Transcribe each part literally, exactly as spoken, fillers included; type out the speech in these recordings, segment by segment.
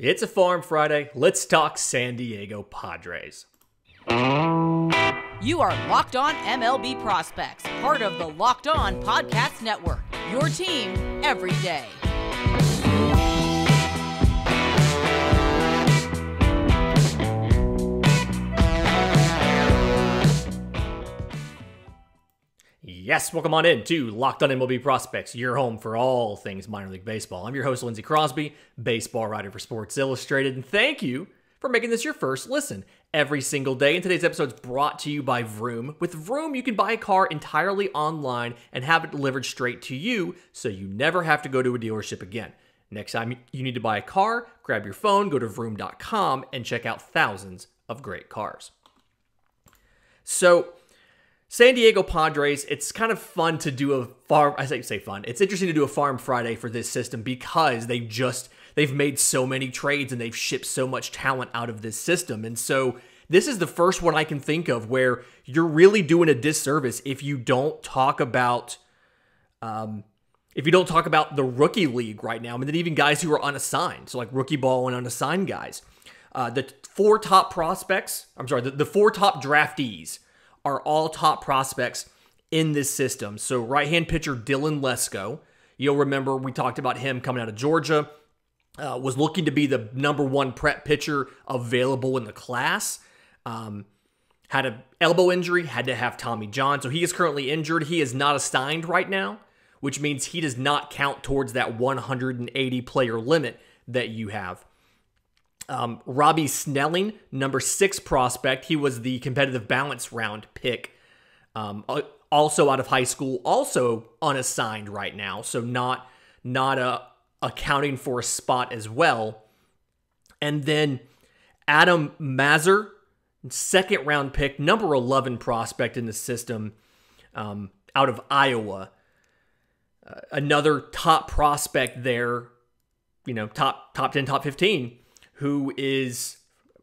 It's a Farm Friday. Let's talk San Diego Padres. You are Locked On M L B Prospects, part of the Locked On Podcast Network, your team every day. Yes, welcome on in to Locked On M L B Prospects, your home for all things minor league baseball. I'm your host, Lindsey Crosby, baseball writer for Sports Illustrated, and thank you for making this your first listen every single day. And today's episode is brought to you by Vroom. With Vroom, you can buy a car entirely online and have it delivered straight to you, so you never have to go to a dealership again. Next time you need to buy a car, grab your phone, go to vroom dot com, and check out thousands of great cars. So, San Diego Padres, it's kind of fun to do a farm, I say say fun, it's interesting to do a Farm Friday for this system because they've just, they've made so many trades and they've shipped so much talent out of this system. And so this is the first one I can think of where you're really doing a disservice if you don't talk about, um, if you don't talk about the rookie league right now. I mean, then even guys who are unassigned, so like rookie ball and unassigned guys. Uh, the four top prospects, I'm sorry, the, the four top draftees are all top prospects in this system. So right-hand pitcher Dylan Lesko, you'll remember we talked about him coming out of Georgia, uh, was looking to be the number one prep pitcher available in the class. Um, had an elbow injury, had to have Tommy John. So he is currently injured. He is not assigned right now, which means he does not count towards that one hundred eighty player limit that you have. Um, Robby Snelling, number six prospect. He was the competitive balance round pick, um, also out of high school, also unassigned right now, so not not a, accounting for a spot as well. And then Adam Mazur, second round pick, number eleven prospect in the system, um, out of Iowa. Uh, another top prospect there, you know, top top ten, top fifteen. Who is,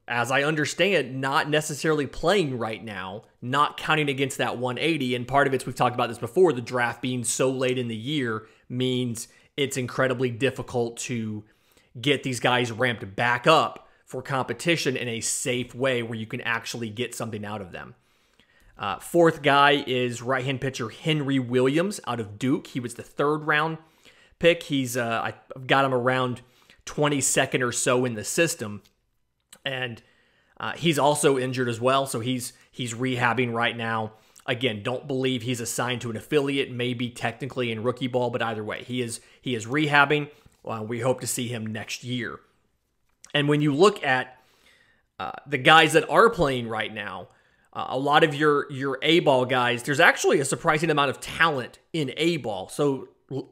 as I understand, not necessarily playing right now, not counting against that one eighty. And part of it's, we've talked about this before, the draft being so late in the year means it's incredibly difficult to get these guys ramped back up for competition in a safe way where you can actually get something out of them. Uh, fourth guy is right-hand pitcher Henry Williams out of Duke. He was the third round pick. He's uh, I've got him around twenty-second or so in the system, and uh, he's also injured as well, so he's he's rehabbing right now. Again, don't believe he's assigned to an affiliate, maybe technically in rookie ball, but either way, he is he is rehabbing. Uh, we hope to see him next year. And when you look at uh, the guys that are playing right now, uh, a lot of your your A-ball guys, there's actually a surprising amount of talent in A-ball. So,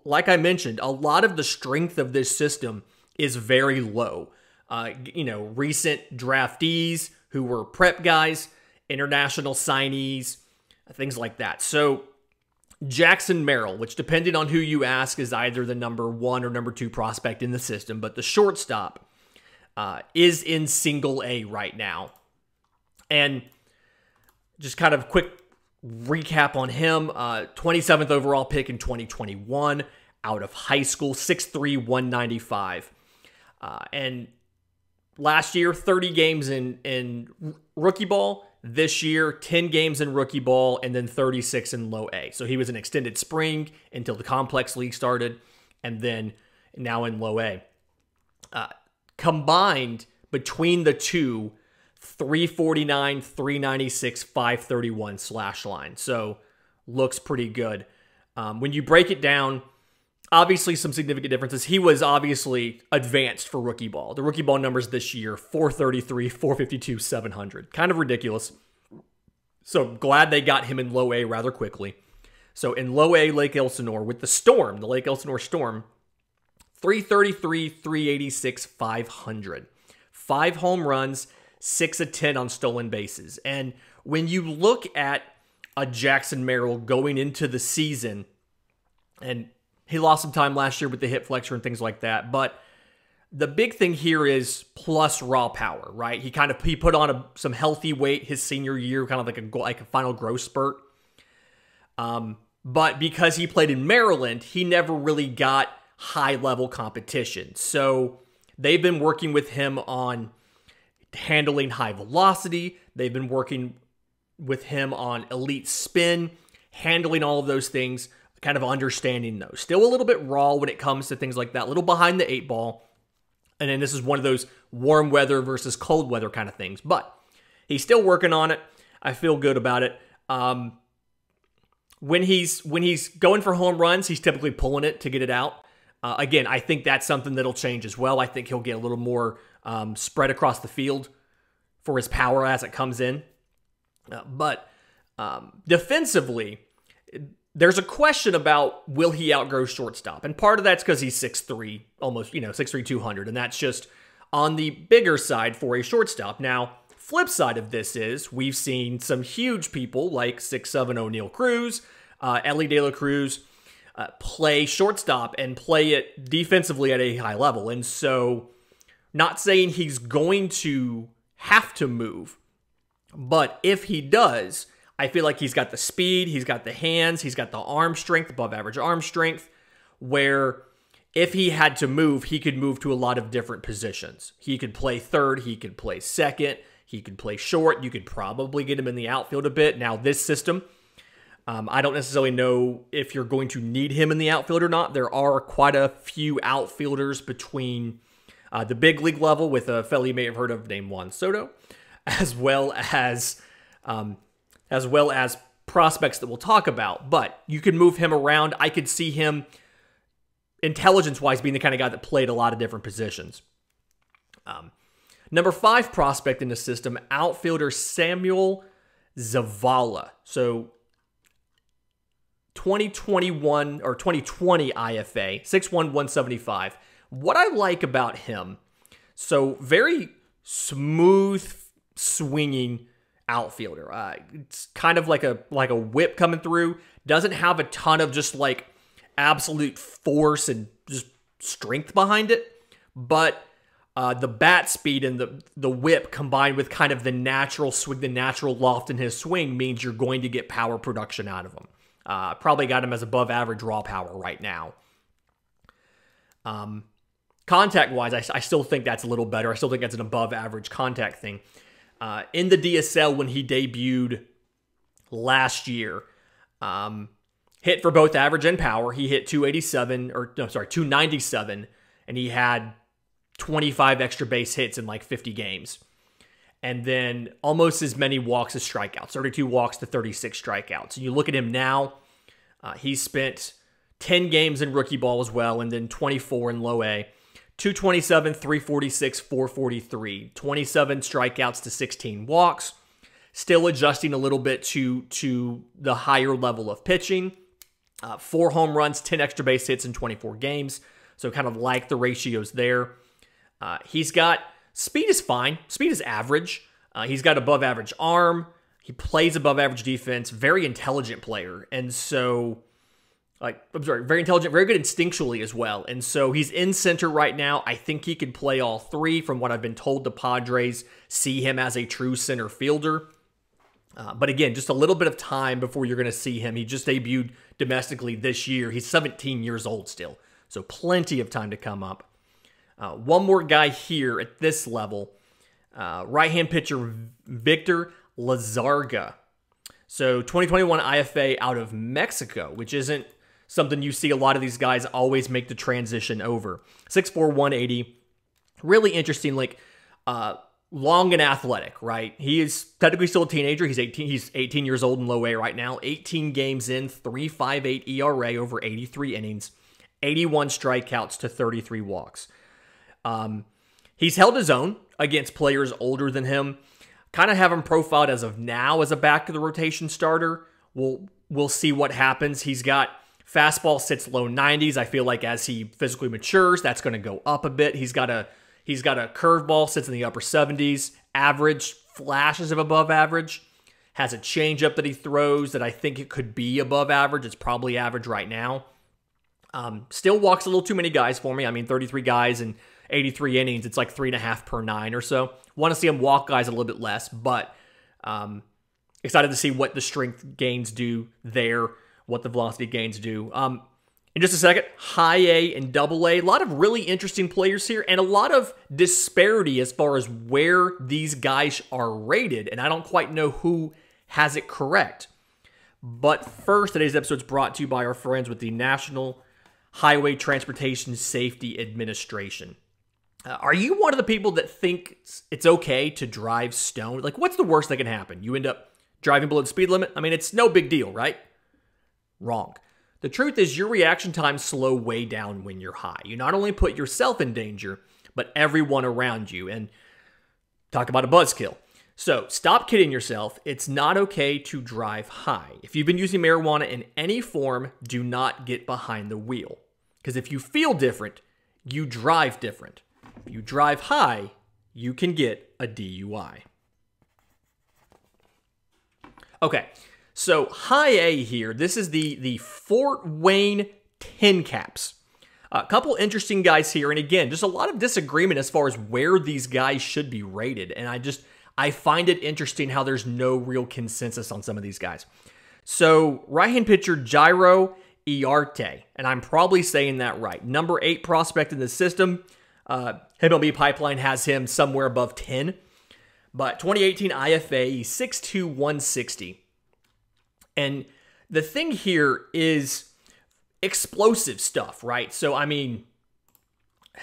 like I mentioned, a lot of the strength of this system is very low. Uh, you know, recent draftees who were prep guys, international signees, things like that. So Jackson Merrill, which depending on who you ask is either the number one or number two prospect in the system, but the shortstop uh, is in single A right now. And just kind of quick recap on him, uh, twenty-seventh overall pick in twenty twenty-one, out of high school, six three, one ninety-five. Uh, and last year, thirty games in, in rookie ball. This year, ten games in rookie ball, and then thirty-six in low A. So he was an extended spring until the complex league started, and then now in low A. Uh, combined between the two, three forty-nine, three ninety-six, five thirty-one slash line. So looks pretty good. Um, when you break it down, obviously, some significant differences. He was obviously advanced for rookie ball. The rookie ball numbers this year, four thirty-three, four fifty-two, seven hundred. Kind of ridiculous. So glad they got him in low A rather quickly. So in low A, Lake Elsinore, with the Storm, the Lake Elsinore Storm, three thirty-three, three eighty-six, five hundred. Five home runs, six of ten on stolen bases. And when you look at a Jackson Merrill going into the season, and he lost some time last year with the hip flexor and things like that. But the big thing here is plus raw power, right? He kind of he put on a, some healthy weight his senior year, kind of like a like a final growth spurt. Um, but because he played in Maryland, he never really got high level competition. So They've been working with him on handling high velocity. They've been working with him on elite spin, handling all of those things, kind of understanding those. Still a little bit raw when it comes to things like that, a little behind the eight ball. And then this is one of those warm weather versus cold weather kind of things. But he's still working on it. I feel good about it. Um, when he's when he's going for home runs, he's typically pulling it to get it out. Uh, again, I think that's something that'll change as well. I think he'll get a little more um, spread across the field for his power as it comes in. Uh, but um, defensively, there's a question about will he outgrow shortstop? And part of that's because he's six three, almost, you know, six three, two hundred. And that's just on the bigger side for a shortstop. Now, flip side of this is we've seen some huge people like six seven O'Neil Cruz, uh, Ellie De La Cruz, uh, play shortstop and play it defensively at a high level. And so not saying he's going to have to move, but if he does, I feel like he's got the speed, he's got the hands, he's got the arm strength, above average arm strength, where if he had to move, he could move to a lot of different positions. He could play third, he could play second, he could play short, you could probably get him in the outfield a bit. Now, this system, um, I don't necessarily know if you're going to need him in the outfield or not. There are quite a few outfielders between uh, the big league level with a fellow you may have heard of named Juan Soto, as well as um, as well as prospects that we'll talk about. But you can move him around. I could see him, intelligence-wise, being the kind of guy that played a lot of different positions. Um, number five prospect in the system, outfielder Samuel Zavala. So twenty twenty-one or twenty twenty I F A, six one, one seventy-five. What I like about him, so very smooth swinging outfielder. Uh, it's kind of like a like a whip coming through. Doesn't have a ton of just like absolute force and just strength behind it, but uh, the bat speed and the the whip combined with kind of the natural swing, the natural loft in his swing means you're going to get power production out of him. Uh, probably got him as above average raw power right now. Um, contact-wise, I, I still think that's a little better. I still think that's an above average contact thing. Uh, in the D S L when he debuted last year, um, hit for both average and power. He hit two eighty-seven, or no, sorry, two ninety-seven, and he had twenty-five extra base hits in like fifty games. And then almost as many walks as strikeouts, thirty-two walks to thirty-six strikeouts. And you look at him now, uh, he spent ten games in rookie ball as well, and then twenty-four in low A. two twenty-seven, three forty-six, four forty-three, twenty-seven strikeouts to sixteen walks. Still adjusting a little bit to, to the higher level of pitching. Uh, four home runs, ten extra base hits in twenty-four games. So kind of like the ratios there. Uh, he's got, speed is fine. Speed is average. Uh, he's got above average arm. He plays above average defense. Very intelligent player. And so... Like, I'm sorry, very intelligent, very good instinctually as well. And so he's in center right now. I think he could play all three. From what I've been told, the Padres see him as a true center fielder. Uh, but again, just a little bit of time before you're going to see him. He just debuted domestically this year. He's seventeen years old still. So plenty of time to come up. Uh, one more guy here at this level. Uh, right-hand pitcher Victor Lizzarraga. So twenty twenty-one I F A out of Mexico, which isn't something you see a lot of these guys always make the transition over. six four, one eighty. Really interesting, like uh, long and athletic, right? He is technically still a teenager. He's eighteen, he's eighteen years old in low A right now. eighteen games in, three point five eight E R A over eighty-three innings, eighty-one strikeouts to thirty-three walks. Um, he's held his own against players older than him. Kind of have him profiled as of now as a back of the rotation starter. We'll, we'll see what happens. He's got... Fastball sits low nineties. I feel like as he physically matures, that's going to go up a bit. He's got a he's got a curveball, sits in the upper seventies. Average flashes of above average. Has a changeup that he throws that I think it could be above average. It's probably average right now. Um, still walks a little too many guys for me. I mean, thirty-three guys and eighty-three innings. It's like three and a half per nine or so. Want to see him walk guys a little bit less, but um, excited to see what the strength gains do there. What the velocity gains do. Um, In just a second, high A and double A. A lot of really interesting players here and a lot of disparity as far as where these guys are rated. And I don't quite know who has it correct. But first, today's episode is brought to you by our friends with the National Highway Transportation Safety Administration. Uh, are you one of the people that think it's okay to drive stoned? Like, what's the worst that can happen? You end up driving below the speed limit? I mean, it's no big deal, right? Wrong. The truth is your reaction times slow way down when you're high. You not only put yourself in danger, but everyone around you. And talk about a buzzkill. So stop kidding yourself. It's not okay to drive high. If you've been using marijuana in any form, do not get behind the wheel. Because if you feel different, you drive different. If you drive high, you can get a D U I. Okay. So, high A here. This is the, the Fort Wayne TinCaps. A couple interesting guys here. And again, just a lot of disagreement as far as where these guys should be rated. And I just, I find it interesting how there's no real consensus on some of these guys. So, right-hand pitcher Jairo Iarte. And I'm probably saying that right. Number eight prospect in the system. Uh, M L B Pipeline has him somewhere above ten. But twenty eighteen I F A, six two, one sixty. And the thing here is explosive stuff, right? So, I mean,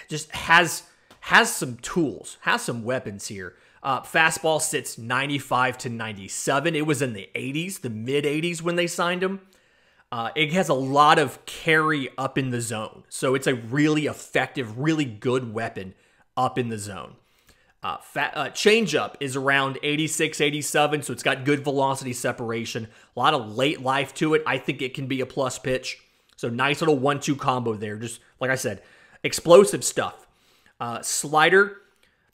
just has has some tools, has some weapons here. Uh, fastball sits ninety-five to ninety-seven. It was in the eighties, the mid-eighties when they signed him. Uh, it has a lot of carry up in the zone. So, it's a really effective, really good weapon up in the zone. Uh, fat, uh, changeup is around eighty-six, eighty-seven, so it's got good velocity separation. A lot of late life to it. I think it can be a plus pitch. So nice little one two combo there. Just like I said, explosive stuff. Uh, slider,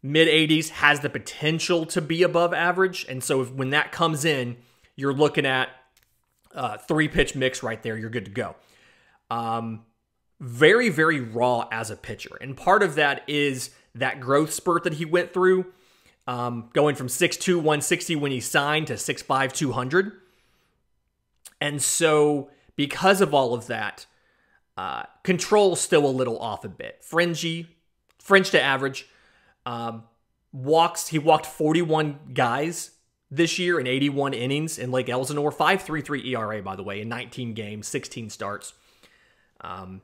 mid-eighties, has the potential to be above average. And so if, when that comes in, you're looking at uh, three-pitch mix right there. You're good to go. Um, very, very raw as a pitcher. And part of that is that growth spurt that he went through, um, going from six two, one sixty when he signed to six five, two hundred. And so because of all of that, uh, control's still a little off a bit. Fringy, Fringe to average. Um, walks, he walked forty-one guys this year in eighty-one innings in Lake Elsinore. five three three E R A, by the way, in nineteen games, sixteen starts. Um...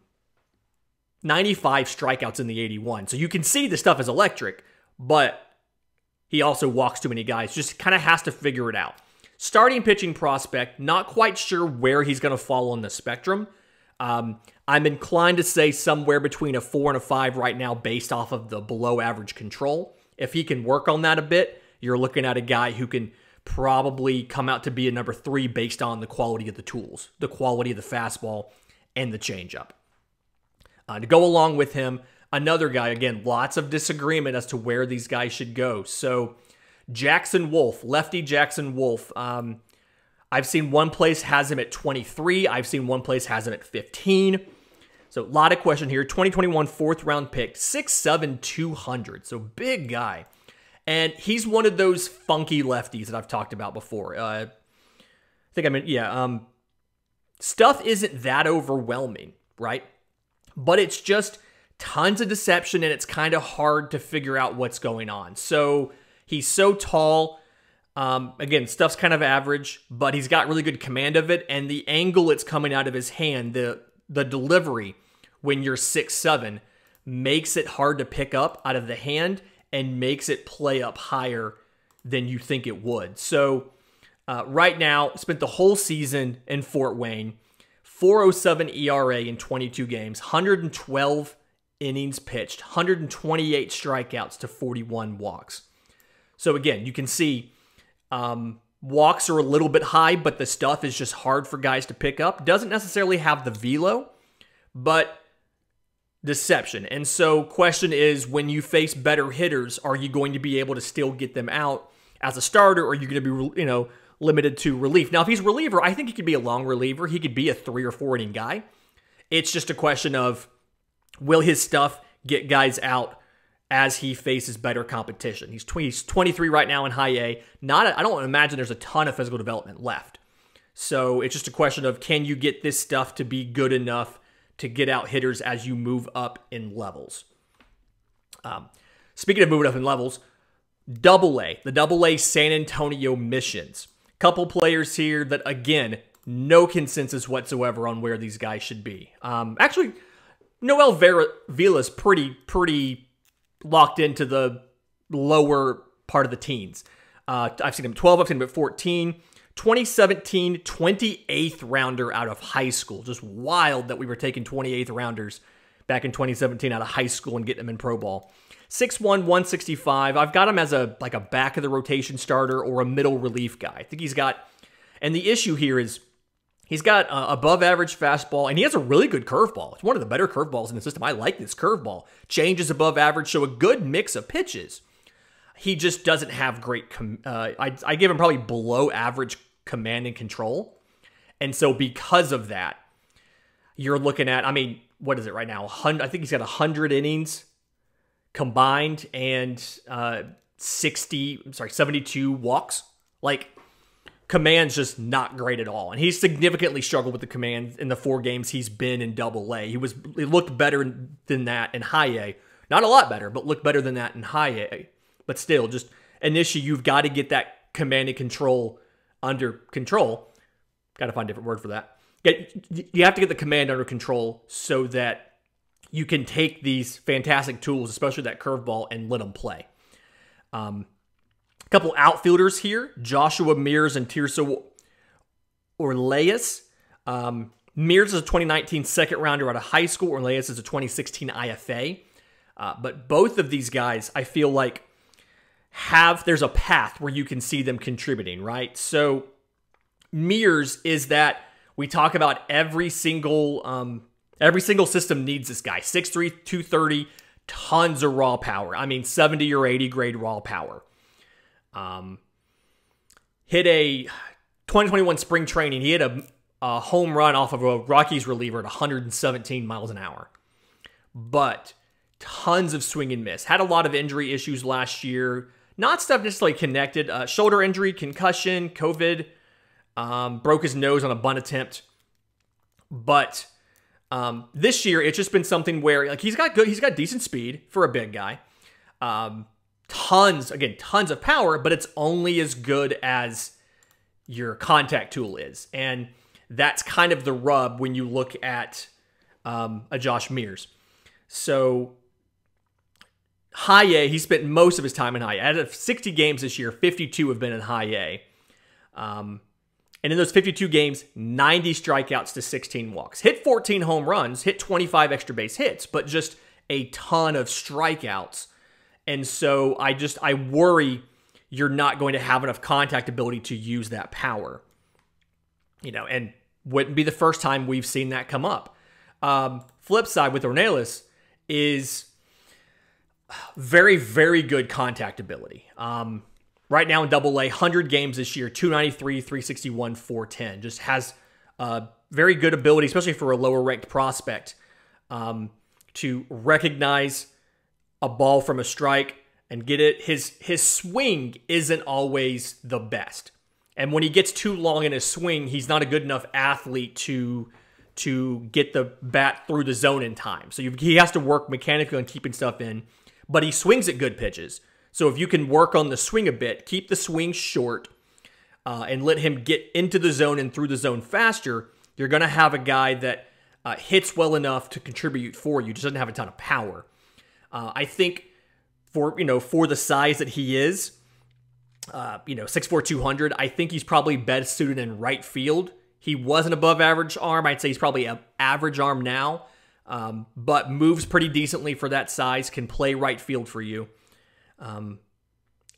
ninety-five strikeouts in the eighty-one. So you can see the stuff is electric, but he also walks too many guys. Just kind of has to figure it out. Starting pitching prospect, not quite sure where he's going to fall on the spectrum. Um, I'm inclined to say somewhere between a four and a five right now based off of the below average control. If he can work on that a bit, you're looking at a guy who can probably come out to be a number three based on the quality of the tools, the quality of the fastball, and the changeup. Uh, to go along with him, another guy, again, lots of disagreement as to where these guys should go. So, Jackson Wolf, lefty Jackson Wolf. Um, I've seen one place has him at twenty-three. I've seen one place has him at fifteen. So, a lot of question here. twenty twenty-one fourth round pick, six seven, two hundred. So, big guy. And he's one of those funky lefties that I've talked about before. Uh, I think I mean, yeah. Um, stuff isn't that overwhelming, right? But it's just tons of deception, and it's kind of hard to figure out what's going on. So he's so tall. Um, again, stuff's kind of average, but he's got really good command of it. And the angle it's coming out of his hand, the the delivery when you're six seven, makes it hard to pick up out of the hand and makes it play up higher than you think it would. So uh, right now, spent the whole season in Fort Wayne. four oh seven E R A in twenty-two games, one hundred twelve innings pitched, one hundred twenty-eight strikeouts to forty-one walks. So again, you can see um, walks are a little bit high, but the stuff is just hard for guys to pick up. Doesn't necessarily have the velo, but deception. And so question is, when you face better hitters, are you going to be able to still get them out as a starter, or are you going to be, you know, limited to relief? Now, if he's reliever, I think he could be a long reliever. He could be a three or four inning guy. It's just a question of, will his stuff get guys out as he faces better competition? He's twenty-three right now in high A. Not, a, I don't imagine there's a ton of physical development left. So it's just a question of, can you get this stuff to be good enough to get out hitters as you move up in levels. Um, speaking of moving up in levels, Double A, the Double A San Antonio Missions. Couple players here that, again, no consensus whatsoever on where these guys should be. Um, actually, Noel Vela is pretty, pretty locked into the lower part of the teens. Uh, I've seen him at twelve, I've seen him at fourteen. twenty seventeen, twenty-eighth rounder out of high school. Just wild that we were taking twenty-eighth rounders back in twenty seventeen out of high school and getting him in pro ball. six one, one sixty-five. I've got him as a like a back of the rotation starter or a middle relief guy. I think he's got, and the issue here is he's got uh, above average fastball, and he has a really good curveball. It's one of the better curveballs in the system. I like this curveball. Changes above average, so a good mix of pitches. He just doesn't have great, com uh, I, I give him probably below average command and control. And so because of that, you're looking at, I mean, what is it right now? I think he's got one hundred innings combined and uh, sixty, I'm sorry, seventy-two walks. Like, command's just not great at all. And he's significantly struggled with the command in the four games he's been in Double A. He was, he looked better than that in High A. Not a lot better, but looked better than that in High A. But still, just an issue. You've got to get that command and control under control. Got to find a different word for that. Get, you have to get the command under control so that you can take these fantastic tools, especially that curveball, and let them play. Um, a couple outfielders here, Joshua Mears and Tirso Ornelas. Um, Mears is a twenty nineteen second rounder out of high school. Ornelas is a twenty sixteen I F A. Uh, but both of these guys, I feel like, have, there's a path where you can see them contributing, right? So Mears is that we talk about every single, um, every single system needs this guy. six three, two thirty, tons of raw power. I mean, seventy or eighty grade raw power. Um, hit a twenty twenty-one spring training. He hit a, a home run off of a Rockies reliever at one hundred seventeen miles an hour. But tons of swing and miss. Had a lot of injury issues last year. Not stuff necessarily connected. Uh, shoulder injury, concussion, COVID. Um, broke his nose on a bunt attempt. But um, this year, it's just been something where like he's got good, he's got decent speed for a big guy. Um, tons, again, tons of power, but it's only as good as your contact tool is. And that's kind of the rub when you look at um, a Josh Mears. So High A, he spent most of his time in High A. Out of sixty games this year, fifty-two have been in High A. Um, and in those fifty-two games, ninety strikeouts to sixteen walks. Hit fourteen home runs, hit twenty-five extra base hits, but just a ton of strikeouts. And so I just, I worry you're not going to have enough contact ability to use that power. You know, and wouldn't be the first time we've seen that come up. Um, flip side with Ornelas is very, very good contact ability. Um, right now in Double A, one hundred games this year, two ninety-three, three sixty-one, four ten. Just has uh, very good ability, especially for a lower-ranked prospect, um, to recognize a ball from a strike and get it. His, his swing isn't always the best. And when he gets too long in his swing, he's not a good enough athlete to to get the bat through the zone in time. So you, he has to work mechanically on keeping stuff in, but he swings at good pitches. So if you can work on the swing a bit, keep the swing short, uh, and let him get into the zone and through the zone faster, you're going to have a guy that uh, hits well enough to contribute for you, just doesn't have a ton of power. Uh, I think for, you know, for the size that he is, uh, you know, six four, two hundred, I think he's probably best suited in right field. He was an above average arm. I'd say he's probably an average arm now, um, but moves pretty decently for that size, can play right field for you. Um,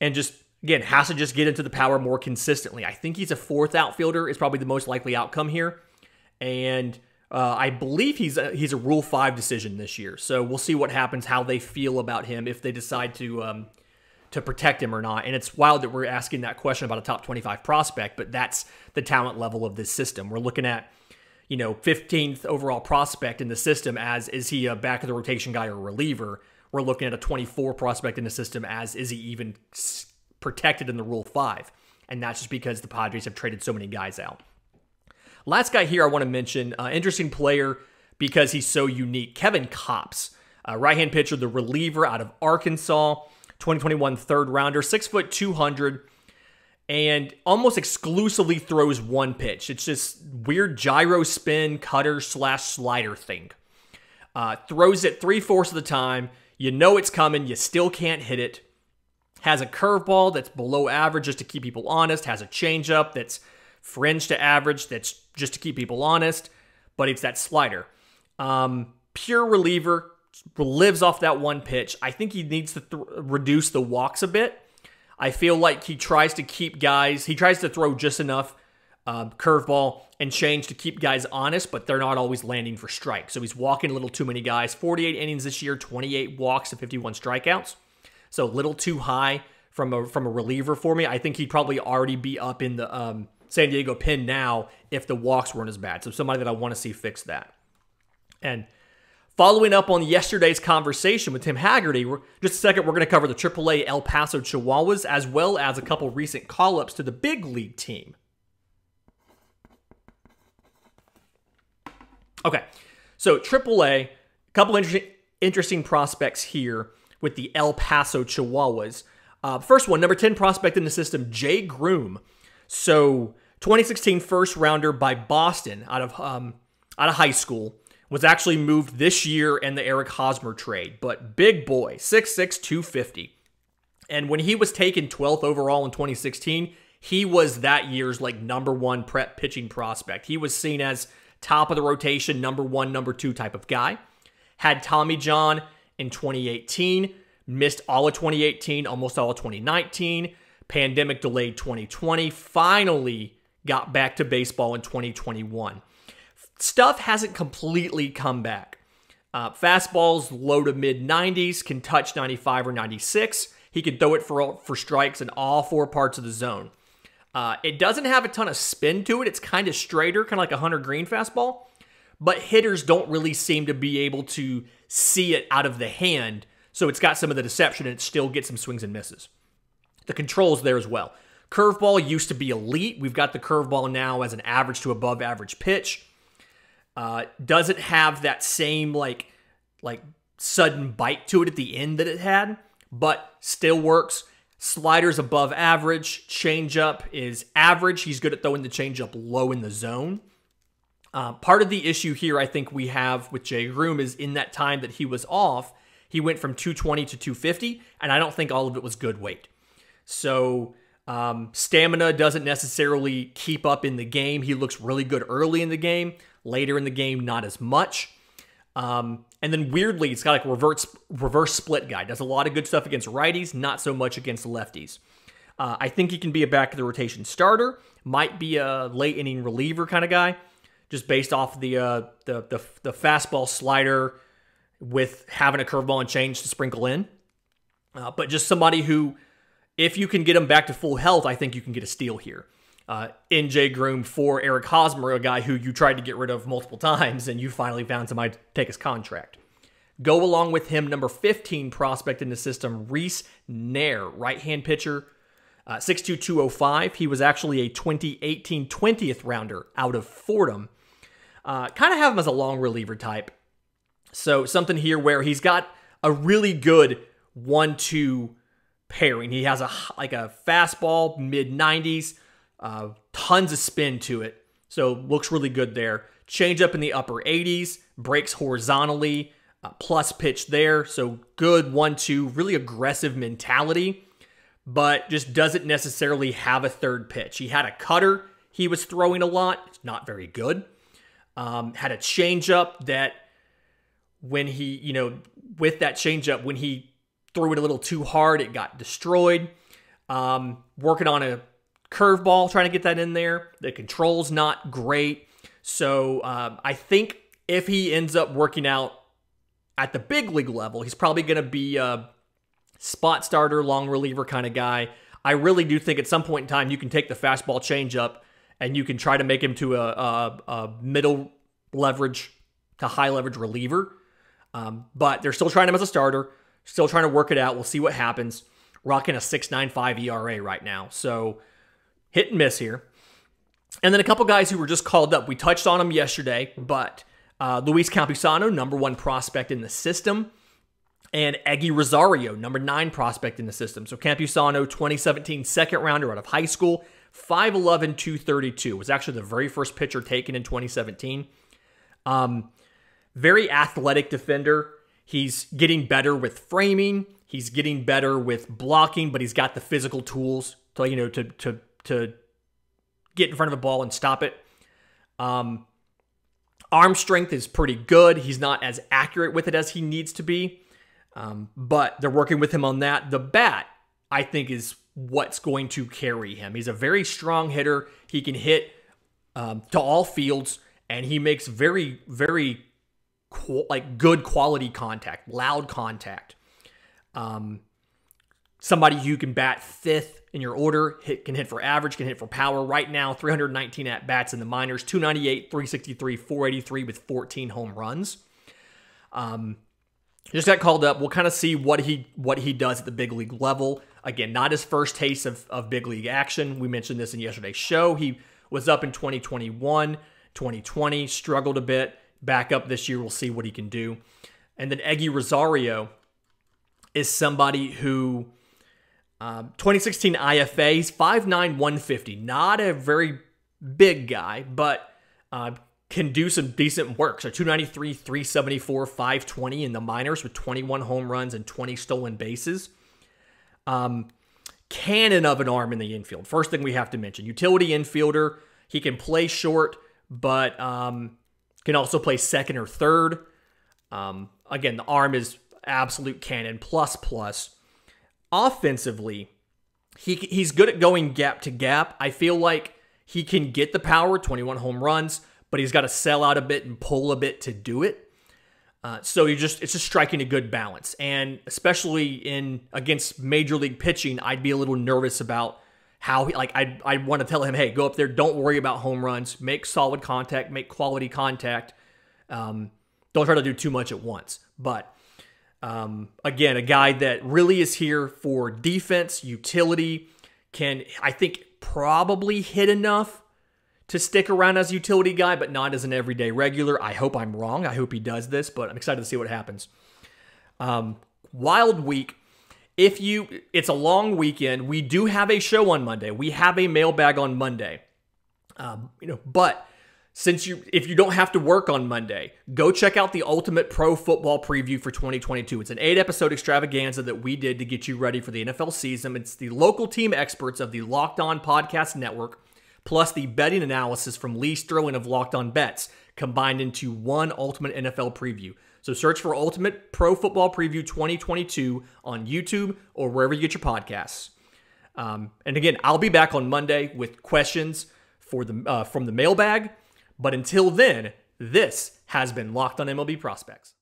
and just, again, has to just get into the power more consistently. I think he's a fourth outfielder is probably the most likely outcome here. And uh, I believe he's a, he's a Rule five decision this year. So we'll see what happens, how they feel about him, if they decide to um, to protect him or not. And it's wild that we're asking that question about a top twenty-five prospect, but that's the talent level of this system. We're looking at, you know, fifteenth overall prospect in the system as, is he a back of the rotation guy or reliever? We're looking at a twenty-four prospect in the system as, is he even protected in the Rule five? And that's just because the Padres have traded so many guys out. Last guy here I want to mention, uh, interesting player because he's so unique. Kevin Copps, a right-hand pitcher, the reliever out of Arkansas, twenty twenty-one third rounder, six foot two hundred, and almost exclusively throws one pitch. It's just weird gyro spin cutter slash slider thing. Uh, throws it three-fourths of the time. You know it's coming. You still can't hit it. Has a curveball that's below average just to keep people honest. Has a changeup that's fringe to average that's just to keep people honest. But it's that slider. Um, pure reliever. Lives off that one pitch. I think he needs to th reduce the walks a bit. I feel like he tries to keep guys... He tries to throw just enough um, curveball and change to keep guys honest, but they're not always landing for strikes. So he's walking a little too many guys. forty-eight innings this year, twenty-eight walks to fifty-one strikeouts. So a little too high from a from a reliever for me. I think he'd probably already be up in the um, San Diego pen now if the walks weren't as bad. So somebody that I want to see fix that. And following up on yesterday's conversation with Tim Haggerty, we're, just a second, we're going to cover the triple A El Paso Chihuahuas as well as a couple recent call-ups to the big league team. Okay, so triple A, a couple interesting, interesting prospects here with the El Paso Chihuahuas. Uh, first one, number ten prospect in the system, Jay Groome. So, twenty sixteen first rounder by Boston out of um, out of high school. Was actually moved this year in the Eric Hosmer trade. But big boy, six six, two fifty. And when he was taken twelfth overall in twenty sixteen, he was that year's like number one prep pitching prospect. He was seen as top of the rotation, number one, number two type of guy. Had Tommy John in twenty eighteen, missed all of twenty eighteen, almost all of twenty nineteen, pandemic delayed twenty twenty, finally got back to baseball in twenty twenty-one. Stuff hasn't completely come back. Uh, fastballs low to mid nineties, can touch ninety-five or ninety-six. He can throw it for, for strikes in all four parts of the zone. Uh, it doesn't have a ton of spin to it. It's kind of straighter, kind of like a Hunter Green fastball. But hitters don't really seem to be able to see it out of the hand, so it's got some of the deception and it still gets some swings and misses. The control's there as well. Curveball used to be elite. We've got the curveball now as an average to above average pitch. Uh, doesn't have that same like like sudden bite to it at the end that it had, but still works. Slider's above average. Changeup is average. He's good at throwing the changeup low in the zone. Uh, part of the issue here I think we have with Jay Groome is in that time that he was off, he went from two twenty to two fifty, and I don't think all of it was good weight. So um, stamina doesn't necessarily keep up in the game. He looks really good early in the game. Later in the game, not as much. Um, and then weirdly, it's got like reverse, reverse split guy. Does a lot of good stuff against righties, not so much against lefties. Uh, I think he can be a back-of-the-rotation starter. Might be a late-inning reliever kind of guy, just based off the, uh, the, the, the fastball slider with having a curveball and change to sprinkle in. Uh, but just somebody who, if you can get him back to full health, I think you can get a steal here. Uh, in Jay Groome for Eric Hosmer, a guy who you tried to get rid of multiple times, and you finally found somebody to take his contract. Go along with him, number fifteen prospect in the system, Reese Nair, right-hand pitcher, uh, six two, two oh five. He was actually a twenty eighteen twentieth rounder out of Fordham. Uh, kind of have him as a long reliever type. So something here where he's got a really good one two pairing. He has a like a fastball, mid nineties, Uh, tons of spin to it, so looks really good there. Change up in the upper eighties, breaks horizontally, uh, plus pitch there, so good one two, really aggressive mentality, but just doesn't necessarily have a third pitch. He had a cutter he was throwing a lot. It's not very good. Um, had a change up that when he, you know, with that change up, when he threw it a little too hard, it got destroyed. Um, working on a curveball, trying to get that in there. The control's not great. So um, I think if he ends up working out at the big league level, he's probably going to be a spot starter, long reliever kind of guy. I really do think at some point in time you can take the fastball changeup and you can try to make him to a, a, a middle leverage to high leverage reliever. Um, but they're still trying him as a starter, still trying to work it out. We'll see what happens. Rocking a six point nine five E R A right now. So hit and miss here. And then a couple guys who were just called up. We touched on them yesterday, but Uh, Luis Campisano, number one prospect in the system. And Eguy Rosario, number nine prospect in the system. So Campisano, twenty seventeen second rounder out of high school, five eleven, two thirty-two. Was actually the very first pitcher taken in twenty seventeen. Um, very athletic defender. He's getting better with framing. He's getting better with blocking, but he's got the physical tools to, you know, to to to get in front of a ball and stop it. Um, arm strength is pretty good. He's not as accurate with it as he needs to be, um, but they're working with him on that. The bat, I think, is what's going to carry him. He's a very strong hitter. He can hit um, to all fields, and he makes very, very like good quality contact, loud contact. Um, somebody who can bat fifth in your order, hit, can hit for average, can hit for power. Right now, three nineteen at-bats in the minors, two ninety-eight, three sixty-three, four eighty-three with fourteen home runs. Um, just got called up. We'll kind of see what he what he does at the big league level. Again, not his first taste of, of big league action. We mentioned this in yesterday's show. He was up in twenty twenty-one, twenty twenty, struggled a bit. Back up this year, we'll see what he can do. And then Eguy Rosario is somebody who, um, twenty sixteen I F A, he's five nine, one fifty. Not a very big guy, but uh, can do some decent work. So two ninety-three, three seventy-four, five twenty in the minors with twenty-one home runs and twenty stolen bases. Um, cannon of an arm in the infield. First thing we have to mention, utility infielder. He can play short, but um, can also play second or third. Um, again, the arm is absolute cannon, plus plus. Offensively, he he's good at going gap to gap. I feel like he can get the power, twenty-one home runs, but he's got to sell out a bit and pull a bit to do it. Uh, so you just it's just striking a good balance, and especially in against major league pitching, I'd be a little nervous about how he, like I I want to tell him, hey, go up there, don't worry about home runs, make solid contact, make quality contact, um, don't try to do too much at once, but. Um, again, a guy that really is here for defense, utility, can, I think, probably hit enough to stick around as a utility guy, but not as an everyday regular. I hope I'm wrong. I hope he does this, but I'm excited to see what happens. Um, wild week. If you, it's a long weekend. We do have a show on Monday. We have a mailbag on Monday. Um, you know, but... Since you, if you don't have to work on Monday, go check out the Ultimate Pro Football Preview for twenty twenty-two. It's an eight-episode extravaganza that we did to get you ready for the N F L season. It's the local team experts of the Locked On Podcast Network, plus the betting analysis from Lee Sterling of Locked On Bets, combined into one Ultimate N F L Preview. So search for Ultimate Pro Football Preview twenty twenty-two on YouTube or wherever you get your podcasts. Um, and again, I'll be back on Monday with questions for the uh, from the mailbag. But until then, this has been Locked On M L B Prospects.